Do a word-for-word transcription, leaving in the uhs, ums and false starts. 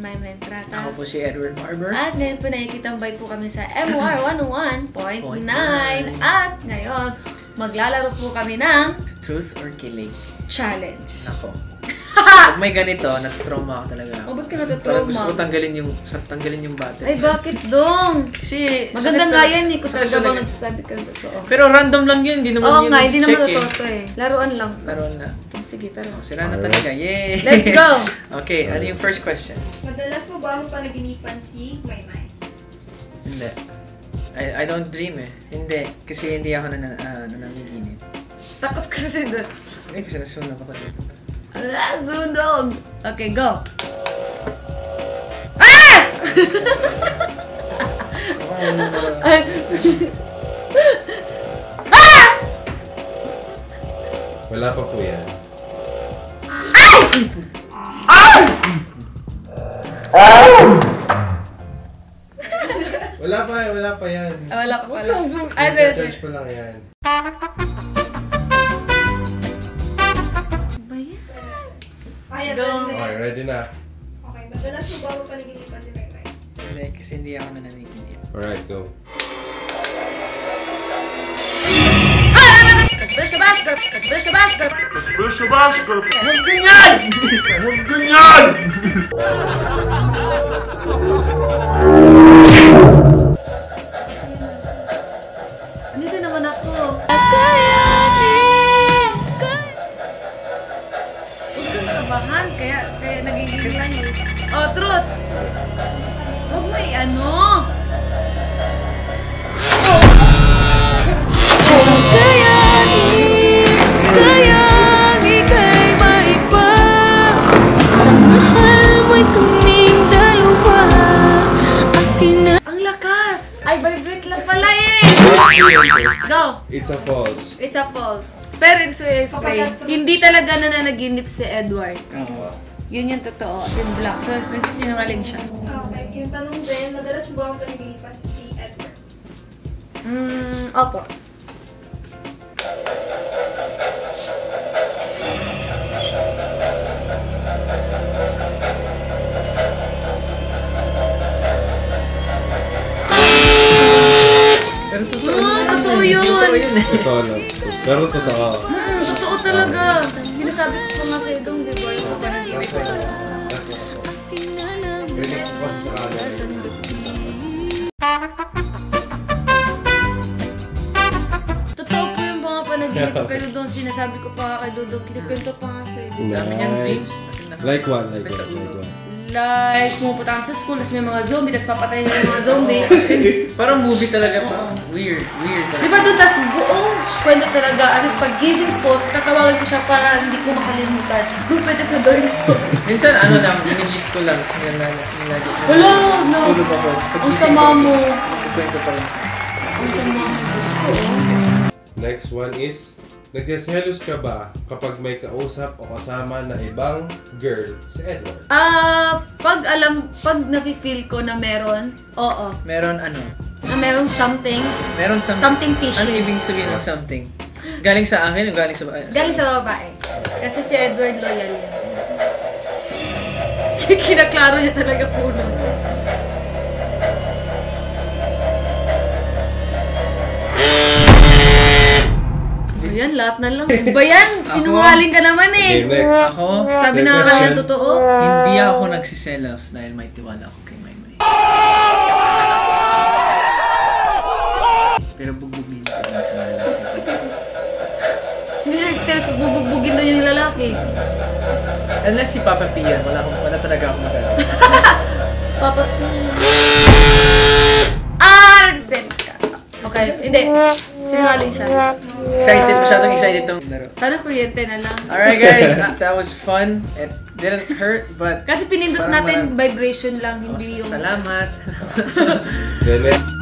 Maymay Trata. Ako po si Edward Barber. At ngayon po nakikitambay po kami sa M R one oh one point nine. At ngayon, maglalaro po kami ng Truth or Killing Challenge. Ako. Pag may ganito, natatrauma ako talaga. O, ba't ka natatrauma? Gusto ko tanggalin yung, tanggalin yung battery. Ay, bakit dong? Kasi... maganda nga yan eh, kung talaga bang nagsasabi ka totoo. Pero random lang yun, hindi naman yun check eh. Oo nga, hindi naman totoo eh. Laruan lang. Laruan na. Sige, taro. Sila na talaga. Yay! Let's go! Okay, ano yung first question? Madalas mo ba mo panaginipan si Maymay? Hindi. I, I don't dream eh. Hindi. Kasi hindi ako nan, uh, nananaginip. Takot kasi doon. Hindi, kasi nasunog ako dito. Ala, sunog! Okay, go! Ah! Ah! Wala pa po yan. Wala pa, wala pa yan. Ah, wala pa pala. I-judge ko lang yan. Ba yan? Ayan, okay, ready na. Okay, madalas mo ba mo panaginipan si Maymay? Hindi, kasi hindi ako nananaginip. Alright, go. Kasbesha-bashka! Kasbesha-bashka! Kasbesha-bashka! Huwag ganyan! Huwag ganyan! Dito naman ako. Kaya! Huwag kang kabahan, kaya nagiging lang yun. Oh, truth! Huwag may ano! Go! It's a false. It's a false. Pero gusto i-explain, hindi talaga nananaginip si Edward. Oo. Yun yung totoo. As in black. So, nagsisinungaling siya. Okay. Yung tanong din, madalas mo ba ang panaginipan si Edward? Hmm, opo. Totoo lang. Pero totoo. Mm, totoo talaga. Sinasabi ko nga sa'yo itong di ba? Totoo po yung mga panaginip ko kayo doon. Sinasabi ko pa kay Dodo. Kinikwento pa nga sa'yo. Like one, like one. Like, pumupunta ka sa school, tapos may mga zombie, tapos papatayin niyo yung mga zombie. Parang movie talaga pa. Weird, weird talaga. Diba doon, tapos buong kwento talaga. At paggising ko, tatawagan ko siya para hindi ko makalimutan. Doon pwede ka doon yung story. Minsan, ano lang, binigit ko lang. Wala, no. Ang sama mo. Magkikwento pa rin siya. Ang sama mo. Next one is, nagseselos ka ba kapag may kausap o kasama na ibang girl si Edward? Ah, uh, pag alam, pag nafe-feel ko na meron, oo. Meron ano? Na meron something. Meron something. Something fishy. Ano ibig sabihin ng something? Galing sa akin o galing sa babae? Galing sa babae. Kasi si Edward loyal yan. Kinaklaro niya talaga puno. Yan, lahat na lang. Ba yan? Sinungaling ka naman eh. Okay, ako, sabi na nga kaya totoo. Hindi ako nagsiselos dahil may tiwala ako kay Maymay. Pero bugbugin ko lang sa lalaki. Hindi nagsiselos, bugbugin doon yung lalaki. Unless si Papa Pian, wala, wala talaga akong magalaw. Papa Ah! Nagsiselos ka. Okay, hindi. Sinungaling siya. Excited masyadong excited tong laro. Sana kuryente na lang. Alright guys, that was fun. It didn't hurt but... kasi pinindot natin, vibration lang, hindi yung... Salamat, salamat.